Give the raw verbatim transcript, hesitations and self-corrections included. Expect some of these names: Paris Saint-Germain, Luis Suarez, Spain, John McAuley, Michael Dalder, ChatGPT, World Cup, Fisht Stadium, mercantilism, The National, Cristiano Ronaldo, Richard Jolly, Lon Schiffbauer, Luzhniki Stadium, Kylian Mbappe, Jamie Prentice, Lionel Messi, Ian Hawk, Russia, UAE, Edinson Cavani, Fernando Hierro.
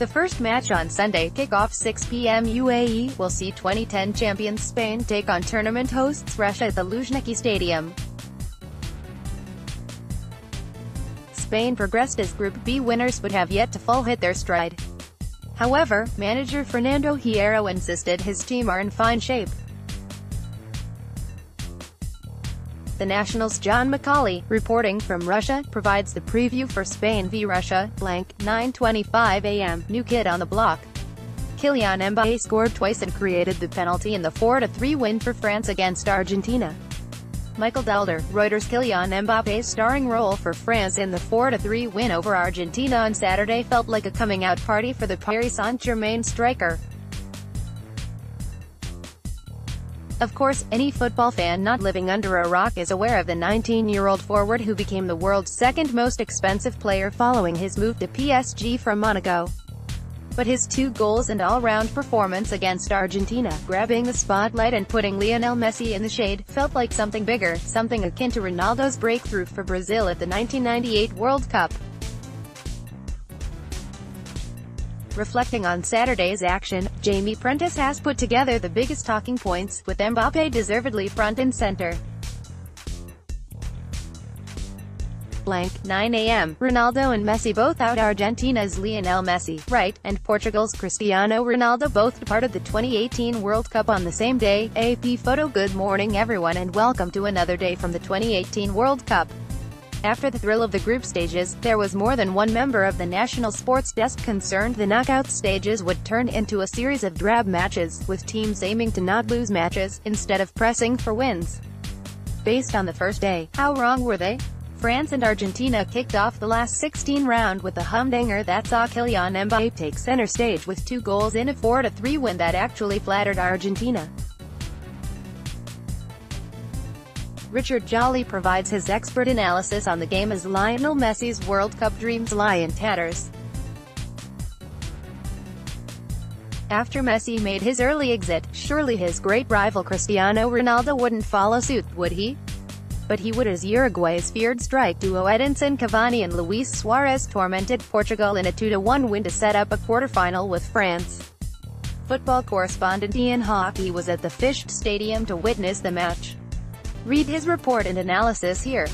The first match on Sunday, kickoff six p m U A E, will see twenty ten champions Spain take on tournament hosts Russia at the Luzhniki Stadium. Spain progressed as Group B winners but have yet to full hit their stride. However, manager Fernando Hierro insisted his team are in fine shape. The National's John McAuley, reporting from Russia, provides the preview for Spain v Russia, blank, nine twenty-five a m, new kid on the block. Kylian Mbappe scored twice and created the penalty in the four to three win for France against Argentina. Michael Dalder, Reuters. Kylian Mbappe's starring role for France in the four to three win over Argentina on Saturday felt like a coming-out party for the Paris Saint-Germain striker. Of course, any football fan not living under a rock is aware of the nineteen-year-old forward who became the world's second most expensive player following his move to P S G from Monaco. But his two goals and all-round performance against Argentina, grabbing the spotlight and putting Lionel Messi in the shade, felt like something bigger, something akin to Ronaldo's breakthrough for Brazil at the nineteen ninety-eight World Cup. Reflecting on Saturday's action, Jamie Prentice has put together the biggest talking points, with Mbappe deservedly front and center. Blank, nine a m, Ronaldo and Messi both out. Argentina's Lionel Messi, right, and Portugal's Cristiano Ronaldo both departed the twenty eighteen World Cup on the same day. A P photo. Good morning everyone and welcome to another day from the twenty eighteen World Cup. After the thrill of the group stages, there was more than one member of the national sports desk concerned the knockout stages would turn into a series of drab matches, with teams aiming to not lose matches, instead of pressing for wins. Based on the first day, how wrong were they? France and Argentina kicked off the last sixteen round with a humdinger that saw Kylian Mbappe take center stage with two goals in a four to three win that actually flattered Argentina. Richard Jolly provides his expert analysis on the game as Lionel Messi's World Cup dreams lie in tatters. After Messi made his early exit, surely his great rival Cristiano Ronaldo wouldn't follow suit, would he? But he would, as Uruguay's feared strike duo Edinson Cavani and Luis Suarez tormented Portugal in a two to one win to set up a quarterfinal with France. Football correspondent Ian Hawk was at the Fisht Stadium to witness the match. Read his report and analysis here.